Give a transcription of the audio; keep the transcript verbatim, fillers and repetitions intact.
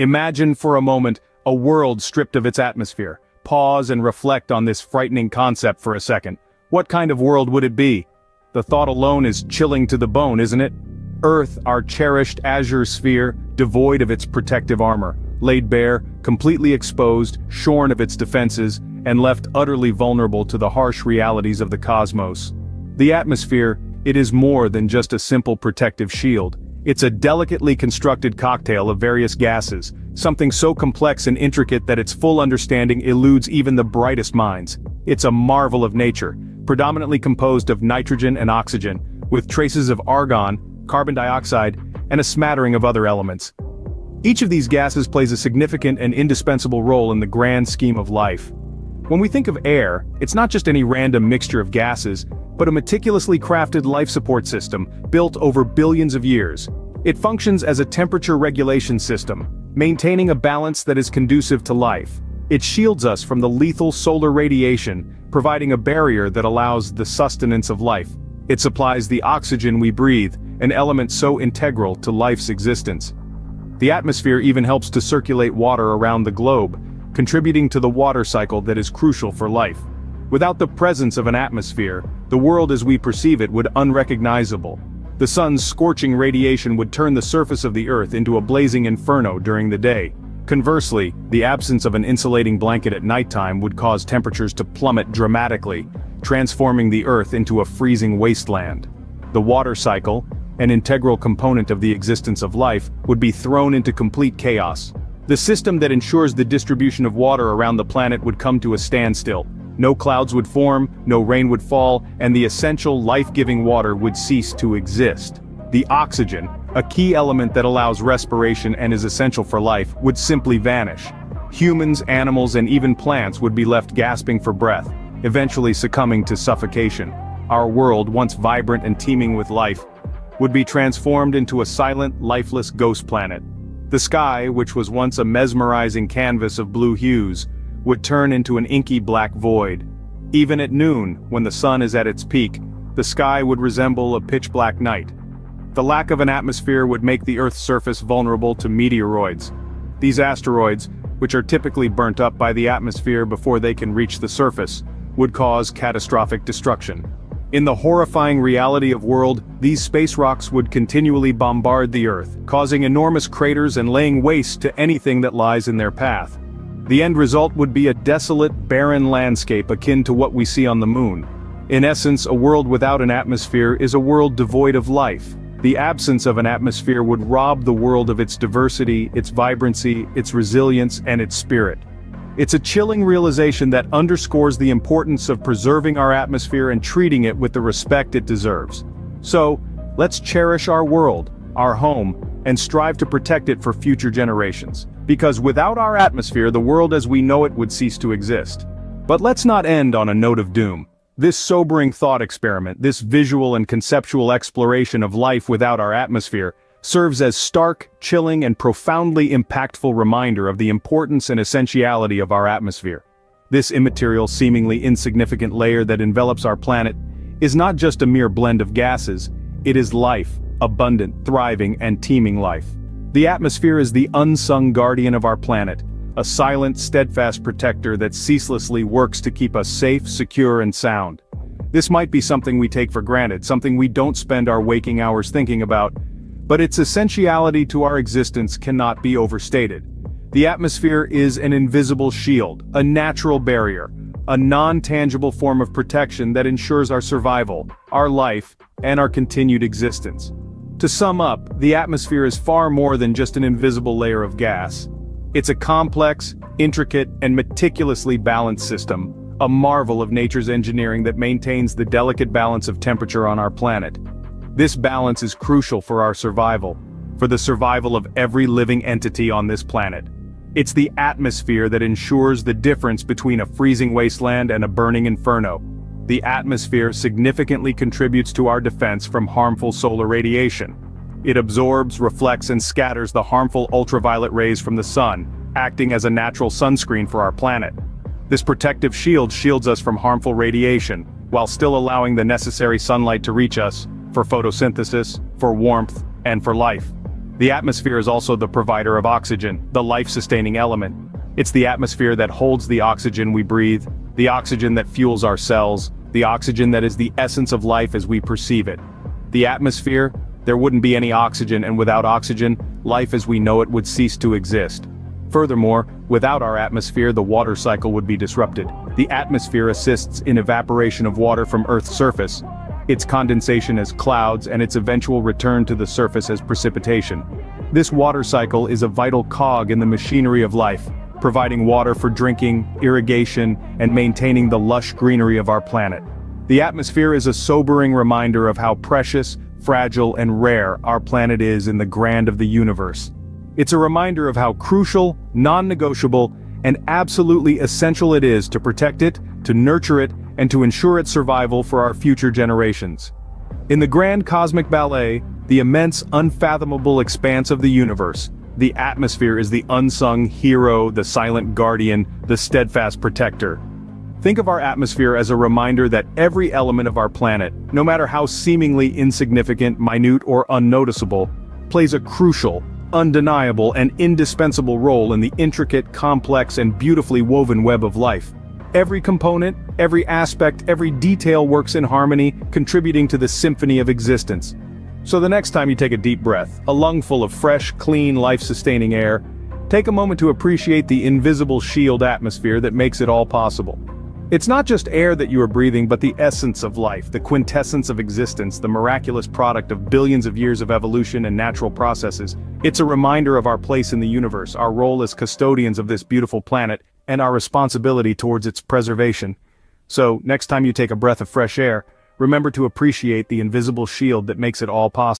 Imagine for a moment a world stripped of its atmosphere. Pause and reflect on this frightening concept for a second. What kind of world would it be? The thought alone is chilling to the bone, isn't it? Earth, our cherished azure sphere, devoid of its protective armor, laid bare, completely exposed, shorn of its defenses, and left utterly vulnerable to the harsh realities of the cosmos. The atmosphere, it is more than just a simple protective shield. It's a delicately constructed cocktail of various gases, something so complex and intricate that its full understanding eludes even the brightest minds. It's a marvel of nature, predominantly composed of nitrogen and oxygen, with traces of argon, carbon dioxide, and a smattering of other elements. Each of these gases plays a significant and indispensable role in the grand scheme of life. When we think of air, it's not just any random mixture of gases, but a meticulously crafted life support system built over billions of years. It functions as a temperature regulation system, maintaining a balance that is conducive to life. It shields us from the lethal solar radiation, providing a barrier that allows the sustenance of life. It supplies the oxygen we breathe, an element so integral to life's existence. The atmosphere even helps to circulate water around the globe, contributing to the water cycle that is crucial for life. Without the presence of an atmosphere, the world as we perceive it would be unrecognizable. The sun's scorching radiation would turn the surface of the earth into a blazing inferno during the day. Conversely, the absence of an insulating blanket at nighttime would cause temperatures to plummet dramatically, transforming the earth into a freezing wasteland. The water cycle, an integral component of the existence of life, would be thrown into complete chaos. The system that ensures the distribution of water around the planet would come to a standstill. No clouds would form, no rain would fall, and the essential life-giving water would cease to exist. The oxygen, a key element that allows respiration and is essential for life, would simply vanish. Humans, animals, and even plants would be left gasping for breath, eventually succumbing to suffocation. Our world, once vibrant and teeming with life, would be transformed into a silent, lifeless ghost planet. The sky, which was once a mesmerizing canvas of blue hues, would turn into an inky black void. Even at noon, when the sun is at its peak, the sky would resemble a pitch-black night. The lack of an atmosphere would make the Earth's surface vulnerable to meteoroids. These asteroids, which are typically burnt up by the atmosphere before they can reach the surface, would cause catastrophic destruction. In the horrifying reality of the world, these space rocks would continually bombard the Earth, causing enormous craters and laying waste to anything that lies in their path. The end result would be a desolate, barren landscape akin to what we see on the moon. In essence, a world without an atmosphere is a world devoid of life. The absence of an atmosphere would rob the world of its diversity, its vibrancy, its resilience, and its spirit. It's a chilling realization that underscores the importance of preserving our atmosphere and treating it with the respect it deserves. So, let's cherish our world, our home, and strive to protect it for future generations. Because without our atmosphere, the world as we know it would cease to exist. But let's not end on a note of doom. This sobering thought experiment, this visual and conceptual exploration of life without our atmosphere, serves as stark, chilling, and profoundly impactful reminder of the importance and essentiality of our atmosphere. This immaterial, seemingly insignificant layer that envelops our planet is not just a mere blend of gases, it is life, abundant, thriving, and teeming life. The atmosphere is the unsung guardian of our planet, a silent, steadfast protector that ceaselessly works to keep us safe, secure, and sound. This might be something we take for granted, something we don't spend our waking hours thinking about, but its essentiality to our existence cannot be overstated. The atmosphere is an invisible shield, a natural barrier, a non-tangible form of protection that ensures our survival, our life, and our continued existence. To sum up, the atmosphere is far more than just an invisible layer of gas. It's a complex, intricate, and meticulously balanced system, a marvel of nature's engineering that maintains the delicate balance of temperature on our planet. This balance is crucial for our survival, for the survival of every living entity on this planet. It's the atmosphere that ensures the difference between a freezing wasteland and a burning inferno. The atmosphere significantly contributes to our defense from harmful solar radiation. It absorbs, reflects, and scatters the harmful ultraviolet rays from the sun, acting as a natural sunscreen for our planet. This protective shield shields us from harmful radiation, while still allowing the necessary sunlight to reach us, for photosynthesis, for warmth, and for life. The atmosphere is also the provider of oxygen, the life-sustaining element. It's the atmosphere that holds the oxygen we breathe, the oxygen that fuels our cells, the oxygen that is the essence of life as we perceive it. The atmosphere, there wouldn't be any oxygen, and without oxygen, life as we know it would cease to exist. Furthermore, without our atmosphere, the water cycle would be disrupted. The atmosphere assists in evaporation of water from Earth's surface, its condensation as clouds, and its eventual return to the surface as precipitation. This water cycle is a vital cog in the machinery of life, providing water for drinking, irrigation, and maintaining the lush greenery of our planet. The atmosphere is a sobering reminder of how precious, fragile, and rare our planet is in the grand of the universe. It's a reminder of how crucial, non-negotiable, and absolutely essential it is to protect it, to nurture it, and to ensure its survival for our future generations. In the grand cosmic ballet, the immense, unfathomable expanse of the universe, the atmosphere is the unsung hero, the silent guardian, the steadfast protector. Think of our atmosphere as a reminder that every element of our planet, no matter how seemingly insignificant, minute, or unnoticeable, plays a crucial, undeniable, and indispensable role in the intricate, complex, and beautifully woven web of life. Every component, every aspect, every detail works in harmony, contributing to the symphony of existence. So the next time you take a deep breath, a lungful of fresh, clean, life-sustaining air, take a moment to appreciate the invisible shield atmosphere that makes it all possible. It's not just air that you are breathing, but the essence of life, the quintessence of existence, the miraculous product of billions of years of evolution and natural processes. It's a reminder of our place in the universe, our role as custodians of this beautiful planet, and our responsibility towards its preservation. So, next time you take a breath of fresh air, remember to appreciate the invisible shield that makes it all possible.